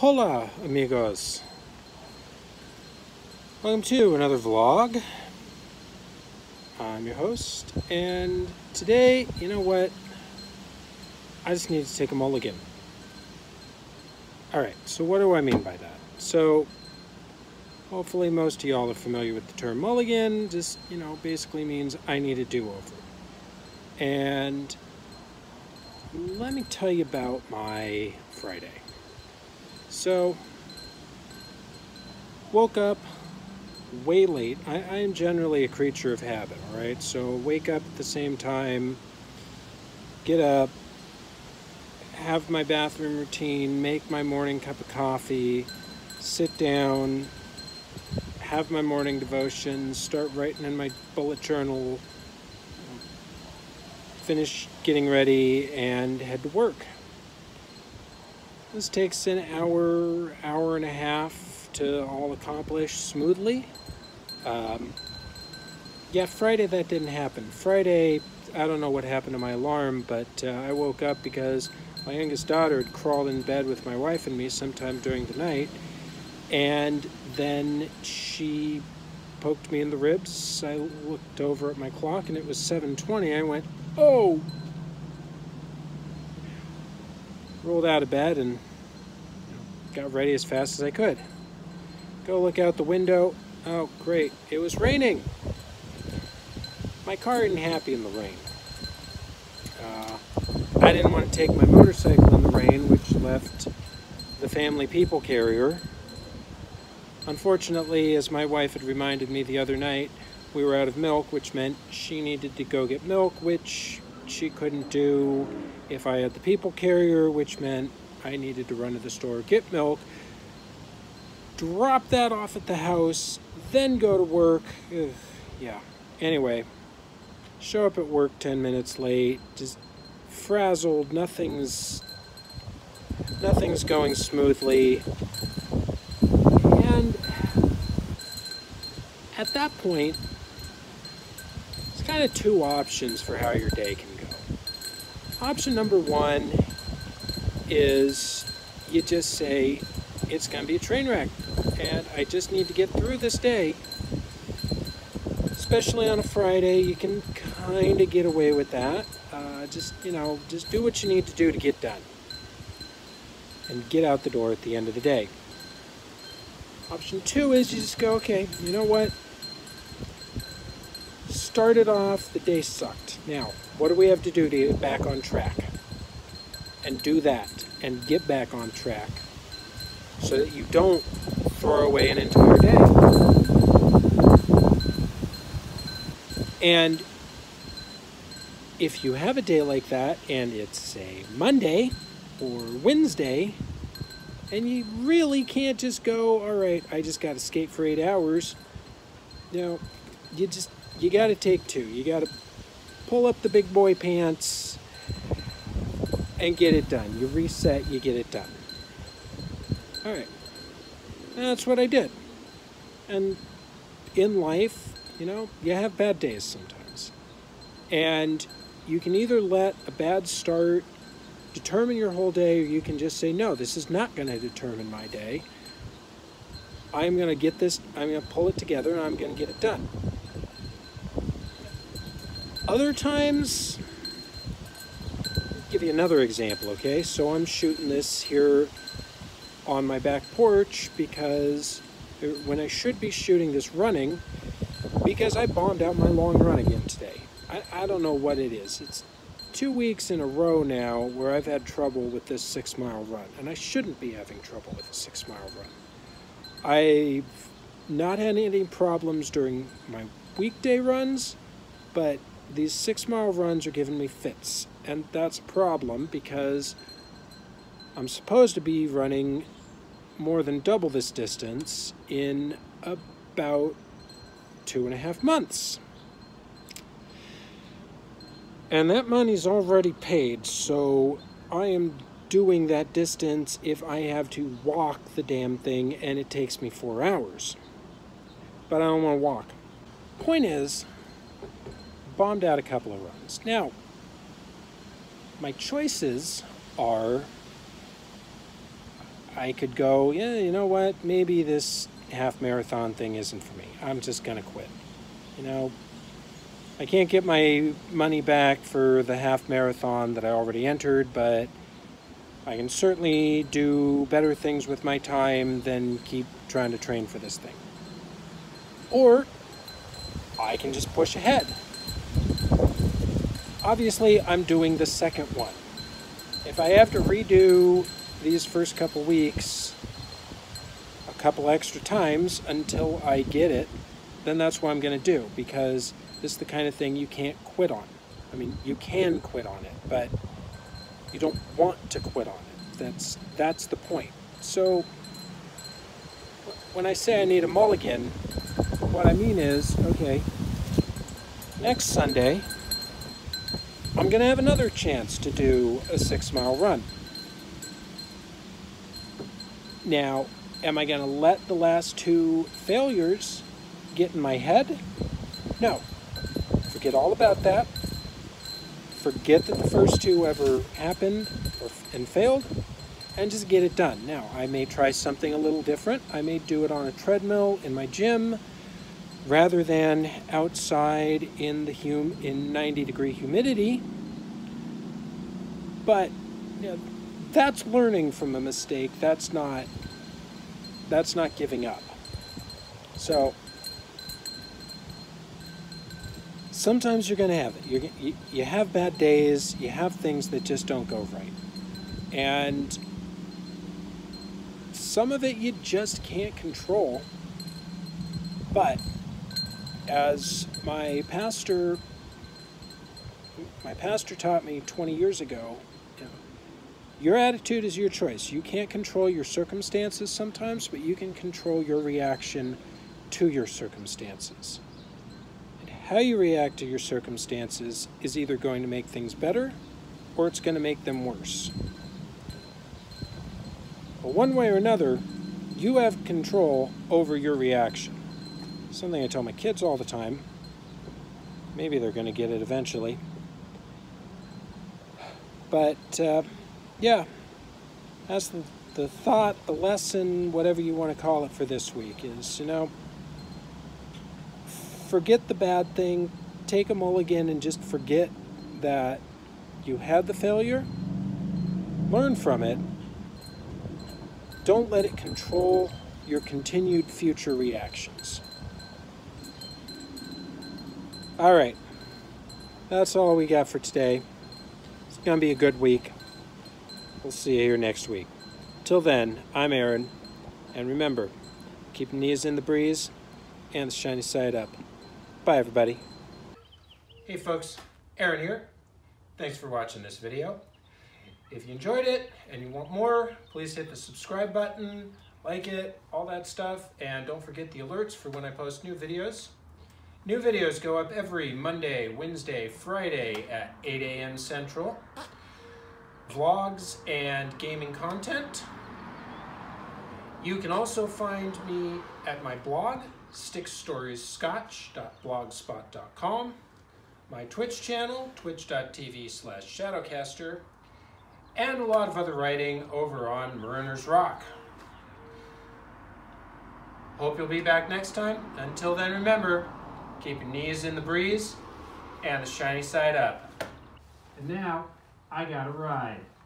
Hola amigos, welcome to another vlog. I'm your host, and today, you know what, I just need to take a mulligan. Alright, so what do I mean by that? So hopefully most of y'all are familiar with the term mulligan. Just, you know, basically means I need a do-over. And let me tell you about my Friday. So, woke up way late. I am generally a creature of habit, alright? So wake up at the same time, get up, have my bathroom routine, make my morning cup of coffee, sit down, have my morning devotion, start writing in my bullet journal, finish getting ready, and head to work. This takes an hour, hour and a half to all accomplish smoothly. Yeah, Friday that didn't happen. Friday, I don't know what happened to my alarm, but I woke up because my youngest daughter had crawled in bed with my wife and me sometime during the night. And then she poked me in the ribs. I looked over at my clock and it was 7:20. I went, oh! Rolled out of bed and got ready as fast as I could. Go look out the window. Oh, great. It was raining. My car isn't happy in the rain. I didn't want to take my motorcycle in the rain, which left the family people carrier. Unfortunately, as my wife had reminded me the other night, we were out of milk, which meant she needed to go get milk, which she couldn't do if I had the people carrier, which meant I needed to run to the store, get milk, drop that off at the house, then go to work. Ugh, yeah. Anyway, show up at work 10 minutes late, just frazzled, nothing's going smoothly. And at that point, it's kind of two options for how your day can go. Option number one is you just say, it's going to be a train wreck, and I just need to get through this day. Especially on a Friday, you can kind of get away with that. Just do what you need to do to get done. And get out the door at the end of the day. Option two is you just go, okay, you know what? Started off, the day sucked. Now, what do we have to do to get back on track? And do that, and get back on track, so that you don't throw away an entire day. And if you have a day like that, and it's, say, Monday or Wednesday, and you really can't just go, all right, I just got to skate for 8 hours. You know, you got to take two. You got to pull up the big boy pants and get it done. You reset, you get it done. All right, that's what I did. And in life, you know, you have bad days sometimes. And you can either let a bad start determine your whole day, or you can just say, no, this is not going to determine my day. I'm going to get this, I'm going to pull it together, and I'm going to get it done. Other times, I'll give you another example, okay? So I'm shooting this here on my back porch because when I should be shooting this running, because I bombed out my long run again today. I don't know what it is. It's 2 weeks in a row now where I've had trouble with this 6 mile run, and I shouldn't be having trouble with a 6 mile run. I've not had any problems during my weekday runs, but these 6 mile runs are giving me fits, and that's a problem because I'm supposed to be running more than double this distance in about 2.5 months. And that money's already paid, so I am doing that distance if I have to walk the damn thing, and it takes me 4 hours. But I don't want to walk. Point is, bombed out a couple of runs. Now, my choices are, I could go, yeah, you know what, maybe this half marathon thing isn't for me. I'm just going to quit. You know, I can't get my money back for the half marathon that I already entered, but I can certainly do better things with my time than keep trying to train for this thing. Or I can just push ahead. Obviously, I'm doing the second one. If I have to redo these first couple weeks a couple extra times until I get it, then that's what I'm going to do, because this is the kind of thing you can't quit on. I mean, you can quit on it, but you don't want to quit on it. That's the point. So when I say I need a mulligan, what I mean is, okay, next Sunday, I'm going to have another chance to do a 6-mile run. Now, am I going to let the last two failures get in my head? No. Forget all about that. Forget that the first two ever happened and failed, and just get it done. Now, I may try something a little different. I may do it on a treadmill in my gym rather than outside in the in 90-degree humidity. But you know, that's learning from a mistake. That's not giving up. So sometimes you're going to have it. You have bad days. You have things that just don't go right. And some of it you just can't control. But as my pastor taught me 20 years ago, you know, your attitude is your choice. You can't control your circumstances sometimes, but you can control your reaction to your circumstances. How you react to your circumstances is either going to make things better or it's going to make them worse. But one way or another, you have control over your reaction. Something I tell my kids all the time. Maybe they're going to get it eventually. But yeah, that's the thought, the lesson, whatever you want to call it for this week is, you know, forget the bad thing, take a mulligan and just forget that you had the failure, learn from it, don't let it control your continued future reactions. All right, that's all we got for today. It's going to be a good week. We'll see you here next week. Till then, I'm Aaron, and remember, keep your knees in the breeze and the shiny side up. Bye, everybody. Hey, folks. Aaron here. Thanks for watching this video. If you enjoyed it and you want more, please hit the subscribe button, like it, all that stuff, and don't forget the alerts for when I post new videos. New videos go up every Monday, Wednesday, Friday at 8 a.m. Central. Vlogs and gaming content. You can also find me at my blog, stickstoriesscotch.blogspot.com, my Twitch channel, twitch.tv/shadowcaster, and a lot of other writing over on Mariner's Rock. Hope you'll be back next time. Until then, remember, keep your knees in the breeze and the shiny side up. And now, I gotta ride.